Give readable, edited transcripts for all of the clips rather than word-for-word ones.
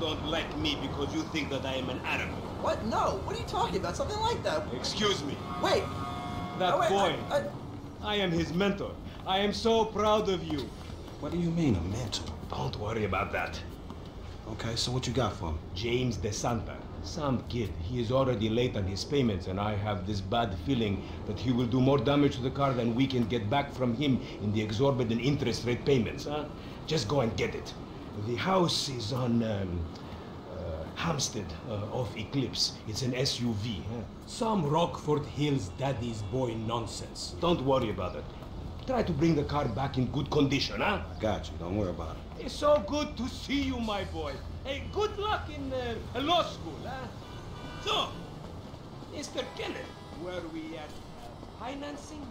don't like me because you think that I am an Arab. What? No. What are you talking about? Something like that. Excuse me. Wait. That boy. I am his mentor. I am so proud of you. What do you mean, a mentor? Don't worry about that. Okay, so what you got for him? James De Santa. Some kid. He is already late on his payments, and I have this bad feeling that he will do more damage to the car than we can get back from him in the exorbitant interest rate payments, huh? Just go and get it. The house is on Hampstead off Eclipse. It's an SUV. Huh? Some Rockford Hills daddy's boy nonsense. Don't worry about it. Try to bring the car back in good condition, huh? I got you. Don't worry about it. It's so good to see you, my boy. Hey, good luck in law school, huh? So, Mr. Kenneth, were we at financing?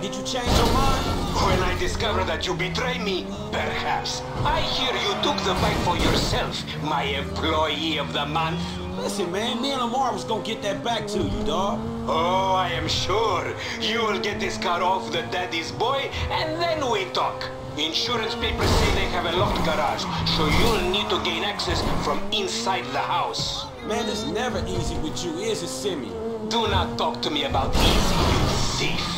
Did you change your mind? When I discover that you betray me, perhaps. I hear you took the bike for yourself, my employee of the month. Listen, man, me and Lamar was gonna get that back to you, dawg. Oh, I am sure. You will get this car off the daddy's boy, and then we talk. Insurance papers say they have a locked garage, so you'll need to gain access from inside the house. Man, it's never easy with you, is it, Simi? Do not talk to me about easy, you thief.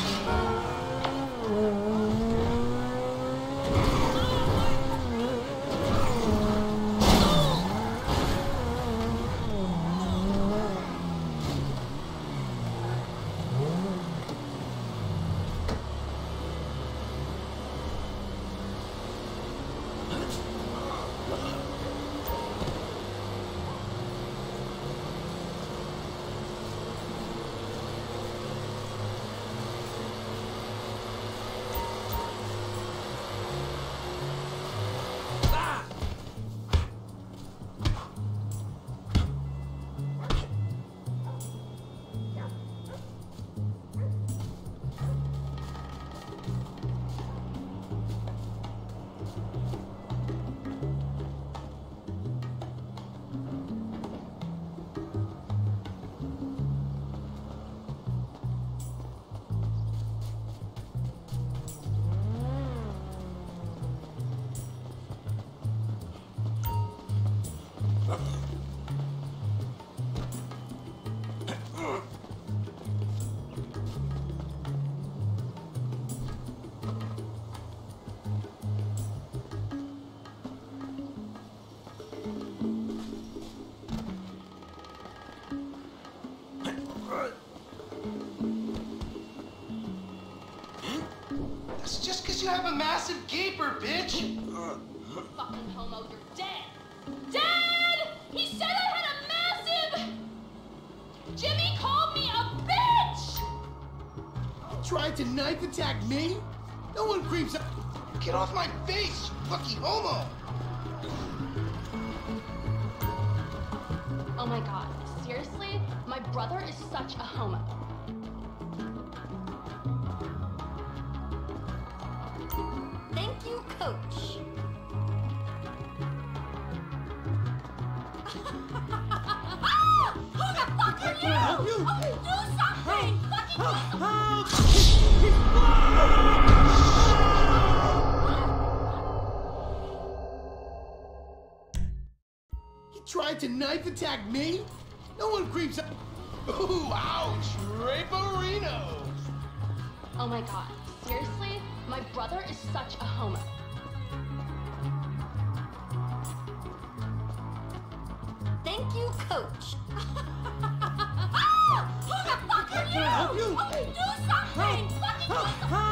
Because you have a massive gaper, bitch! Fucking homo, you're dead! Dead! He said I had a massive... Jimmy called me a bitch! You tried to knife attack me? No one creeps up... Get off my face, you fucking homo! Oh my god, seriously? My brother is such a homo. Thank you, coach. Ah! Who the fuck are you? Help you? Oh, do something! Fucking do something! Tried to knife attack me? No one creeps up. Ooh, ouch, Raperino! Oh my god, seriously? My brother is such a homo. Thank you, coach. Ah! Who the fuck are you? Oh, do something! Fucking do something!